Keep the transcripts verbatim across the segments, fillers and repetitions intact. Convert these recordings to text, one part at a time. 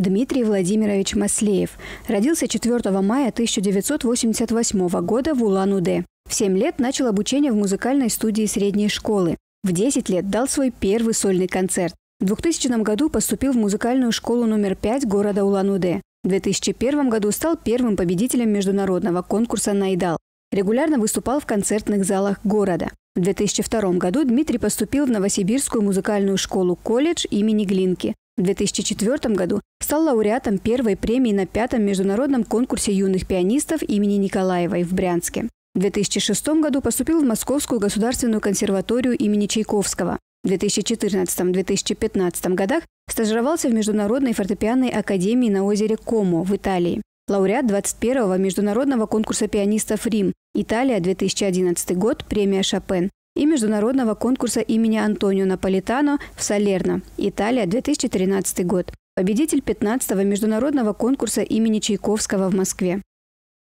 Дмитрий Владимирович Маслеев. Родился четвёртого мая тысяча девятьсот восемьдесят восьмого года в Улан-Удэ. В семь лет начал обучение в музыкальной студии средней школы. В десять лет дал свой первый сольный концерт. В двухтысячном году поступил в музыкальную школу номер пять города Улан-Удэ. В две тысячи первом году стал первым победителем международного конкурса «Найдал». Регулярно выступал в концертных залах города. В две тысячи втором году Дмитрий поступил в Новосибирскую музыкальную школу-колледж имени Глинки. В две тысячи четвёртом году стал лауреатом первой премии на пятом международном конкурсе юных пианистов имени Николаевой в Брянске. В две тысячи шестом году поступил в Московскую государственную консерваторию имени Чайковского. В две тысячи четырнадцатом — две тысячи пятнадцатом годах стажировался в Международной фортепианной академии на озере Комо в Италии. Лауреат двадцать первого международного конкурса пианистов «Рим», Италия, две тысячи одиннадцатый год, премия «Шопен» и международного конкурса имени Антонио Наполитано в Салерно, Италия, две тысячи тринадцатый год. Победитель пятнадцатого международного конкурса имени Чайковского в Москве.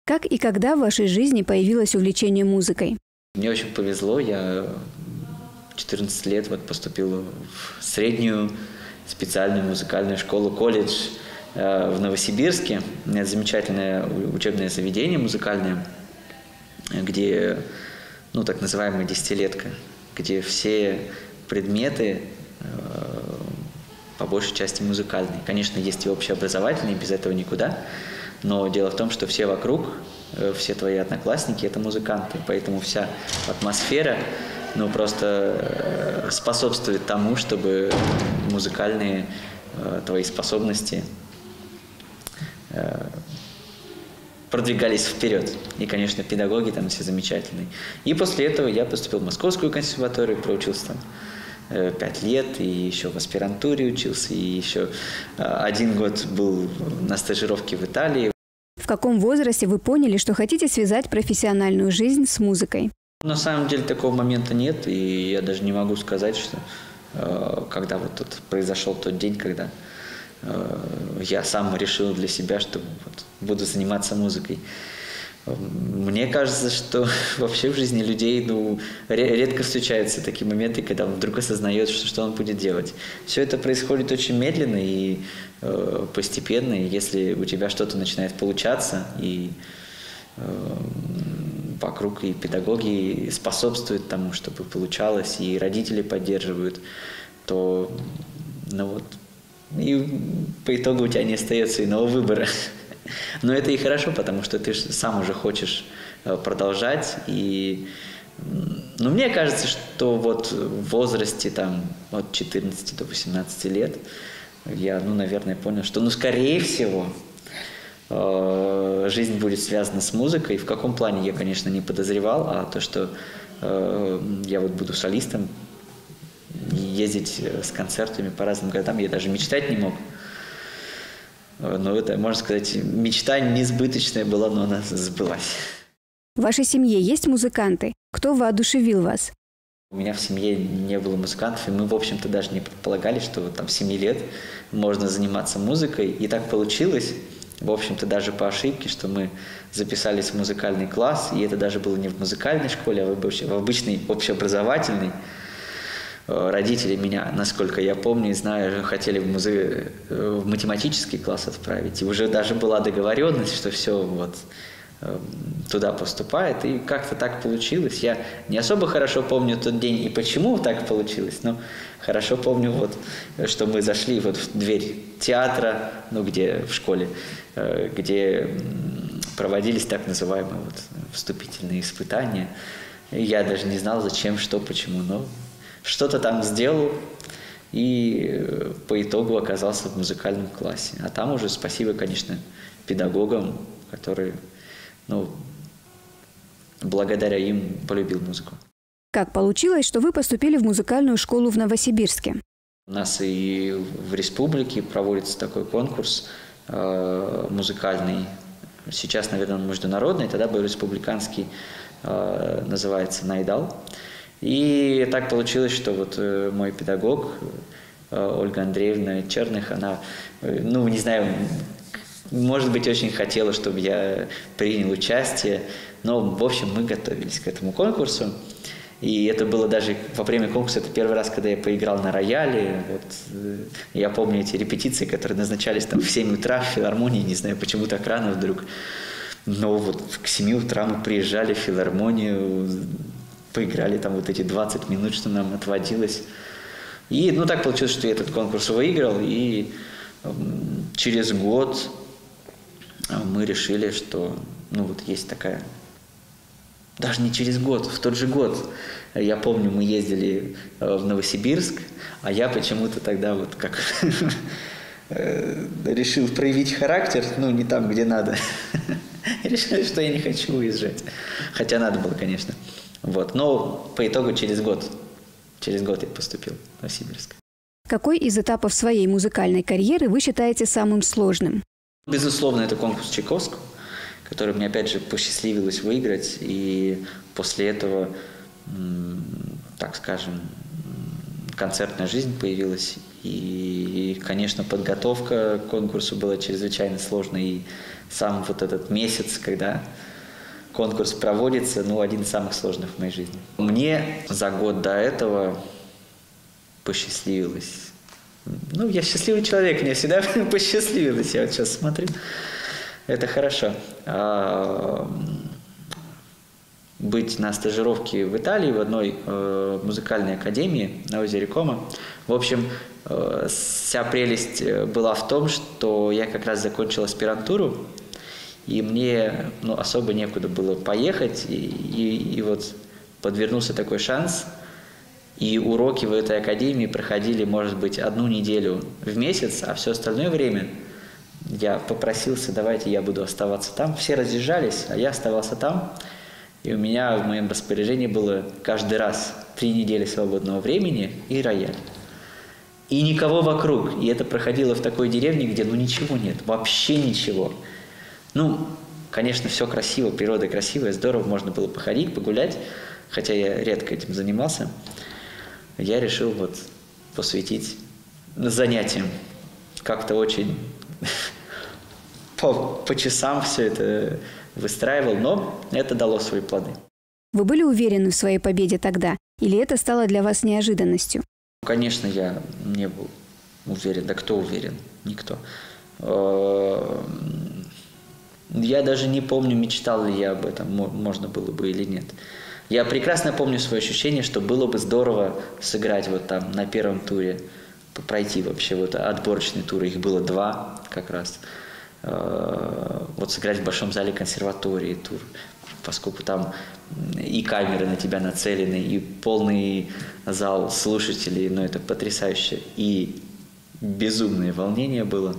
Как и когда в вашей жизни появилось увлечение музыкой? Мне очень повезло. Я четырнадцать лет вот поступил в среднюю специальную музыкальную школу-колледж в Новосибирске. Это замечательное учебное заведение музыкальное, где, ну, так называемая десятилетка, где все предметы по большей части музыкальные. Конечно, есть и общеобразовательные, без этого никуда, но дело в том, что все вокруг, все твои одноклассники – это музыканты, поэтому вся атмосфера, ну, просто способствует тому, чтобы музыкальные твои способности продвигались вперед. И, конечно, педагоги там все замечательные. И после этого я поступил в Московскую консерваторию, проучился там пять лет, и еще в аспирантуре учился, и еще один год был на стажировке в Италии. В каком возрасте вы поняли, что хотите связать профессиональную жизнь с музыкой? На самом деле такого момента нет, и я даже не могу сказать, что э, когда вот тут произошел тот день, когда э, я сам решил для себя, что вот, буду заниматься музыкой. Мне кажется, что вообще в жизни людей, ну, редко встречаются такие моменты, когда он вдруг осознает, что, что он будет делать. Все это происходит очень медленно и э, постепенно, и если у тебя что-то начинает получаться, и э, вокруг и педагоги способствуют тому, чтобы получалось, и родители поддерживают, то, ну вот, и по итогу у тебя не остается иного выбора. Но это и хорошо, потому что ты сам уже хочешь продолжать. И, ну, мне кажется, что вот в возрасте там, от четырнадцати до восемнадцати лет я, ну, наверное, понял, что, ну, скорее всего, жизнь будет связана с музыкой. В каком плане, я, конечно, не подозревал, а то, что э, я вот буду солистом, ездить с концертами по разным городам, я даже мечтать не мог. Но это, можно сказать, мечта несбыточная была, но она сбылась. В вашей семье есть музыканты? Кто воодушевил вас? У меня в семье не было музыкантов, и мы, в общем-то, даже не предполагали, что вот, там, в семи лет можно заниматься музыкой. И так получилось. В общем-то, даже по ошибке, что мы записались в музыкальный класс, и это даже было не в музыкальной школе, а в обычной общеобразовательной. Родители меня, насколько я помню и знаю, хотели в, музы... в математический класс отправить. И уже даже была договоренность, что все вот туда поступает. И как-то так получилось. Я не особо хорошо помню тот день и почему так получилось, но хорошо помню, вот, что мы зашли вот в дверь театра, ну, где в школе, где проводились так называемые вот вступительные испытания. Я даже не знал, зачем, что, почему, но что-то там сделал и по итогу оказался в музыкальном классе. А там уже спасибо, конечно, педагогам, которые, ну, благодаря им полюбил музыку. Как получилось, что вы поступили в музыкальную школу в Новосибирске? У нас и в республике проводится такой конкурс э, музыкальный. Сейчас, наверное, он международный, тогда был республиканский, э, называется «Найдал». И так получилось, что вот э, мой педагог э, Ольга Андреевна Черных, она, э, ну, не знаю, может быть, очень хотела, чтобы я принял участие, но, в общем, мы готовились к этому конкурсу. И это было даже во время конкурса, это первый раз, когда я поиграл на рояле. Вот, я помню эти репетиции, которые назначались там в семь утра в филармонии, не знаю, почему так рано вдруг. Но вот к семи утра мы приезжали в филармонию, поиграли там вот эти двадцать минут, что нам отводилось. И ну так получилось, что я этот конкурс выиграл, и через год мы решили, что ну вот есть такая... Даже не через год, в тот же год. Я помню, мы ездили в Новосибирск, а я почему-то тогда вот как решил проявить характер, ну не там, где надо. Решил, что я не хочу уезжать. Хотя надо было, конечно. Вот. Но по итогу через год, через год я поступил в Новосибирск. Какой из этапов своей музыкальной карьеры вы считаете самым сложным? Безусловно, это конкурс Чайковского, который мне, опять же, посчастливилось выиграть. И после этого, так скажем, концертная жизнь появилась. И, конечно, подготовка к конкурсу была чрезвычайно сложной. И сам вот этот месяц, когда конкурс проводится, ну, один из самых сложных в моей жизни. Мне за год до этого посчастливилось. Ну, я счастливый человек, мне всегда посчастливилось. Я вот сейчас смотрю. Это хорошо. А, быть на стажировке в Италии, в одной э, музыкальной академии на озере Комо. В общем, э, вся прелесть была в том, что я как раз закончил аспирантуру, и мне ну, особо некуда было поехать. И, и, и вот подвернулся такой шанс. И уроки в этой академии проходили, может быть, одну неделю в месяц, а все остальное время... Я попросился, давайте я буду оставаться там. Все разъезжались, а я оставался там. И у меня в моем распоряжении было каждый раз три недели свободного времени и рояль. И никого вокруг. И это проходило в такой деревне, где ну ничего нет, вообще ничего. Ну, конечно, все красиво, природа красивая, здорово, можно было походить, погулять. Хотя я редко этим занимался. Я решил вот посвятить занятиям. Как-то очень... По, по часам все это выстраивал, но это дало свои плоды. Вы были уверены в своей победе тогда? Или это стало для вас неожиданностью? Конечно, я не был уверен. Да кто уверен? Никто. Я даже не помню, мечтал ли я об этом, можно было бы или нет. Я прекрасно помню свое ощущение, что было бы здорово сыграть вот там на первом туре, пройти вообще вот отборочные туры. Их было два как раз. Вот сыграть в Большом зале консерватории тур, поскольку там и камеры на тебя нацелены, и полный зал слушателей, ну это потрясающе, и безумное волнение было.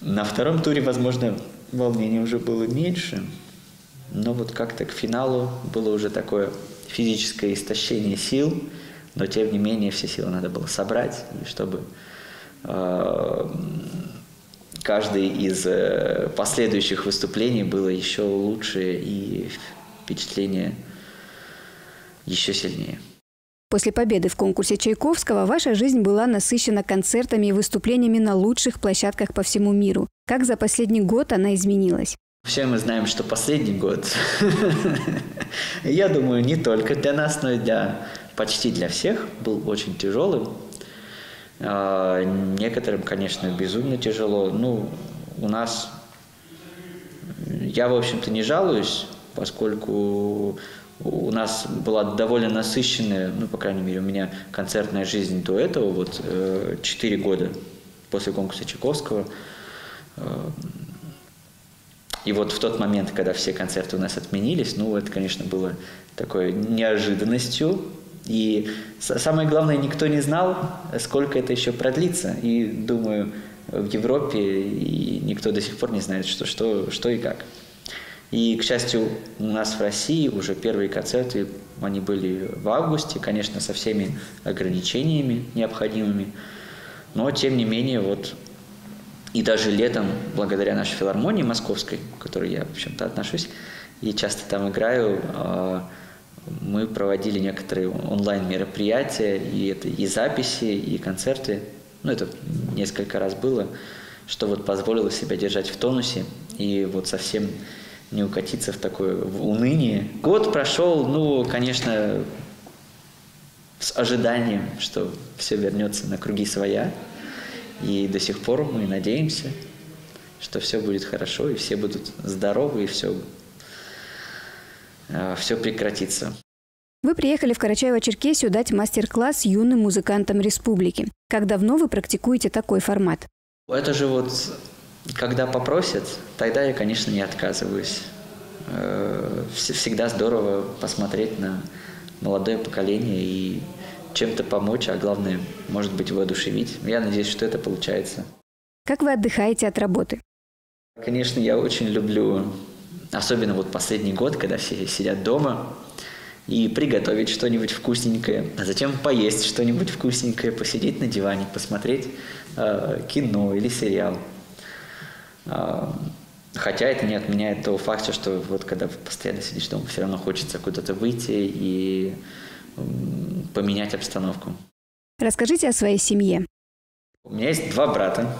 На втором туре, возможно, волнение уже было меньше, но вот как-то к финалу было уже такое физическое истощение сил, но тем не менее все силы надо было собрать, и чтобы... Каждое из последующих выступлений было еще лучше, и впечатление еще сильнее. После победы в конкурсе Чайковского ваша жизнь была насыщена концертами и выступлениями на лучших площадках по всему миру. Как за последний год она изменилась? Все мы знаем, что последний год, я думаю, не только для нас, но и для почти для всех, был очень тяжелым. Некоторым, конечно, безумно тяжело. Ну, у нас... Я, в общем-то, не жалуюсь, поскольку у нас была довольно насыщенная, ну, по крайней мере, у меня концертная жизнь до этого, вот, четыре года после конкурса Чайковского. И вот в тот момент, когда все концерты у нас отменились, ну, это, конечно, было такой неожиданностью. И самое главное, никто не знал, сколько это еще продлится. И, думаю, в Европе и никто до сих пор не знает, что, что, что и как. И, к счастью, у нас в России уже первые концерты, они были в августе, конечно, со всеми ограничениями необходимыми. Но, тем не менее, вот и даже летом, благодаря нашей филармонии московской, к которой я, в общем-то, отношусь, и часто там играю, мы проводили некоторые онлайн-мероприятия, и это и записи, и концерты. Ну, это несколько раз было, что вот позволило себя держать в тонусе и вот совсем не укатиться в такое в уныние. Год прошел, ну, конечно, с ожиданием, что все вернется на круги своя. И до сих пор мы надеемся, что все будет хорошо, и все будут здоровы, и все, все прекратится. Вы приехали в Карачаево-Черкесию дать мастер-класс юным музыкантам республики. Как давно вы практикуете такой формат? Это же вот, когда попросят, тогда я, конечно, не отказываюсь. Всегда здорово посмотреть на молодое поколение и чем-то помочь, а главное, может быть, воодушевить. Я надеюсь, что это получается. Как вы отдыхаете от работы? Конечно, я очень люблю, особенно вот последний год, когда все сидят дома, и приготовить что-нибудь вкусненькое, а затем поесть что-нибудь вкусненькое, посидеть на диване, посмотреть э, кино или сериал. Э, хотя это не отменяет того факта, что вот когда постоянно сидишь дома, все равно хочется куда-то выйти и э, поменять обстановку. Расскажите о своей семье. У меня есть два брата,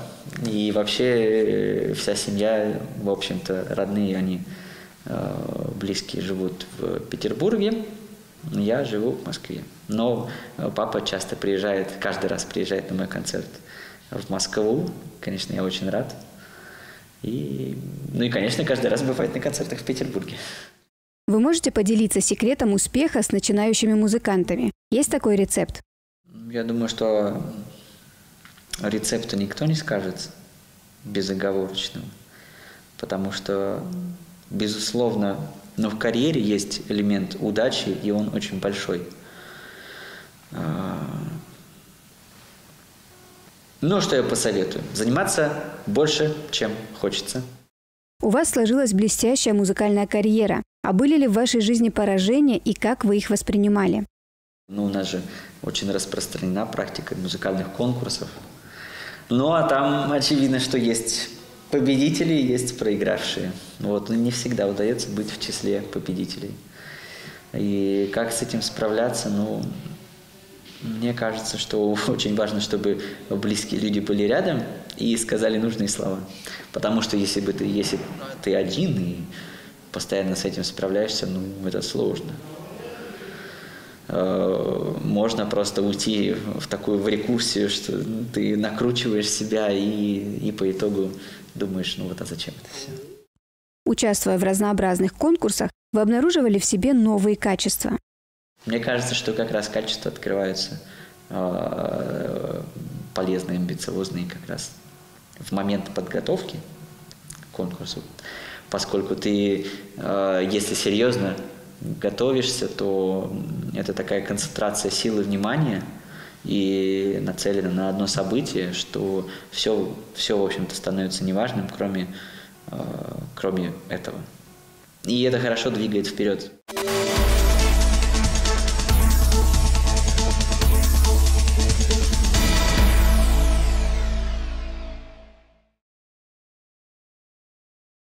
и вообще э, вся семья, в общем-то, родные они. Близкие живут в Петербурге, я живу в Москве. Но папа часто приезжает, каждый раз приезжает на мой концерт в Москву. Конечно, я очень рад. И, ну и, конечно, каждый раз бывает на концертах в Петербурге. Вы можете поделиться секретом успеха с начинающими музыкантами? Есть такой рецепт? Я думаю, что рецепта никто не скажет безоговорочного, потому что... Безусловно, но в карьере есть элемент удачи, и он очень большой. Ну, что я посоветую? Заниматься больше, чем хочется. У вас сложилась блестящая музыкальная карьера. А были ли в вашей жизни поражения, и как вы их воспринимали? Ну, у нас же очень распространена практика музыкальных конкурсов. Ну, а там очевидно, что есть... Победители есть проигравшие. Вот. Но не всегда удается быть в числе победителей. И как с этим справляться? Ну, мне кажется, что очень важно, чтобы близкие люди были рядом и сказали нужные слова. Потому что если бы ты, если ты один и постоянно с этим справляешься, ну, это сложно. Можно просто уйти в такую в рекурсию, что ты накручиваешь себя и, и по итогу думаешь, ну вот а зачем это все. Участвуя в разнообразных конкурсах, вы обнаруживали в себе новые качества. Мне кажется, что как раз качества открываются полезные, амбициозные как раз в момент подготовки к конкурсу. Поскольку ты, если серьезно готовишься, то это такая концентрация силы внимания и нацелена на одно событие, что все, все в общем-то, становится неважным, кроме, э, кроме этого. И это хорошо двигает вперед.